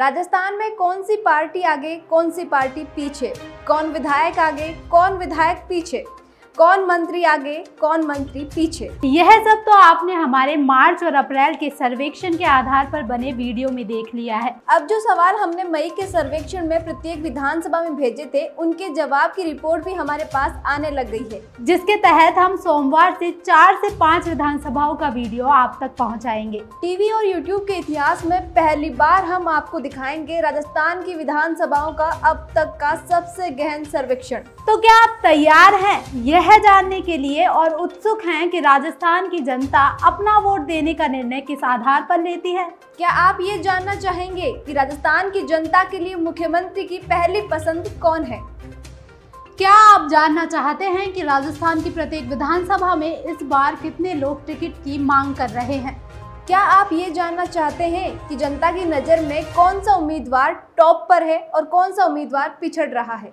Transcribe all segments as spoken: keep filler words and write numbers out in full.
राजस्थान में कौन सी पार्टी आगे, कौन सी पार्टी पीछे, कौन विधायक आगे, कौन विधायक पीछे, कौन मंत्री आगे, कौन मंत्री पीछे, यह सब तो आपने हमारे मार्च और अप्रैल के सर्वेक्षण के आधार पर बने वीडियो में देख लिया है। अब जो सवाल हमने मई के सर्वेक्षण में प्रत्येक विधानसभा में भेजे थे, उनके जवाब की रिपोर्ट भी हमारे पास आने लग गई है, जिसके तहत हम सोमवार से चार से पाँच विधानसभाओं का वीडियो आप तक पहुँचाएंगे। टीवी और यूट्यूब के इतिहास में पहली बार हम आपको दिखाएंगे राजस्थान की विधानसभाओं का अब तक का सबसे गहन सर्वेक्षण। तो क्या आप तैयार हैं यह जानने के लिए और उत्सुक हैं कि राजस्थान की जनता अपना वोट देने का निर्णय किस आधार पर लेती है? क्या आप ये जानना चाहेंगे कि राजस्थान की जनता के लिए मुख्यमंत्री की पहली पसंद कौन है? क्या आप जानना चाहते हैं कि राजस्थान की प्रत्येक विधानसभा में इस बार कितने लोग टिकट की मांग कर रहे हैं? क्या आप ये जानना चाहते हैं कि जनता की नज़र में कौन सा उम्मीदवार टॉप पर है और कौन सा उम्मीदवार पिछड़ रहा है?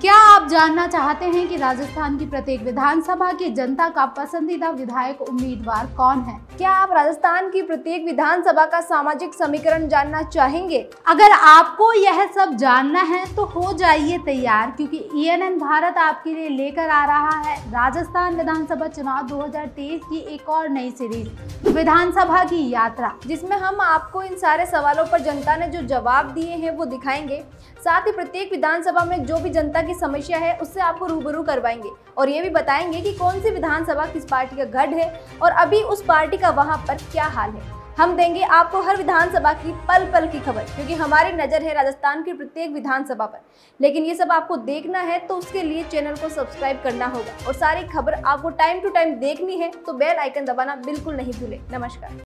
क्या आप जानना चाहते हैं कि राजस्थान की प्रत्येक विधानसभा की जनता का पसंदीदा विधायक उम्मीदवार कौन है? क्या आप राजस्थान की प्रत्येक विधानसभा का सामाजिक समीकरण जानना चाहेंगे? अगर आपको यह सब जानना है तो हो जाइए तैयार, क्योंकि ई एन एन भारत आपके लिए लेकर आ रहा है राजस्थान विधानसभा चुनाव दो हज़ार तेईस की एक और नई सीरीज विधानसभा की यात्रा, जिसमें हम आपको इन सारे सवालों पर जनता ने जो जवाब दिए हैं वो दिखाएंगे। साथ ही प्रत्येक विधानसभा में जो भी जनता की समस्या है उससे आपको रूबरू करवाएंगे और ये भी बताएंगे कि कौन सी विधानसभा किस पार्टी का गढ़ है और अभी उस पार्टी का वहाँ पर क्या हाल है। हम देंगे आपको हर विधानसभा की पल पल की खबर, क्योंकि हमारी नज़र है राजस्थान की प्रत्येक विधानसभा पर। लेकिन ये सब आपको देखना है तो उसके लिए चैनल को सब्सक्राइब करना होगा और सारी खबर आपको टाइम टू टाइम देखनी है तो बेल आइकन दबाना बिल्कुल नहीं भूलें। नमस्कार।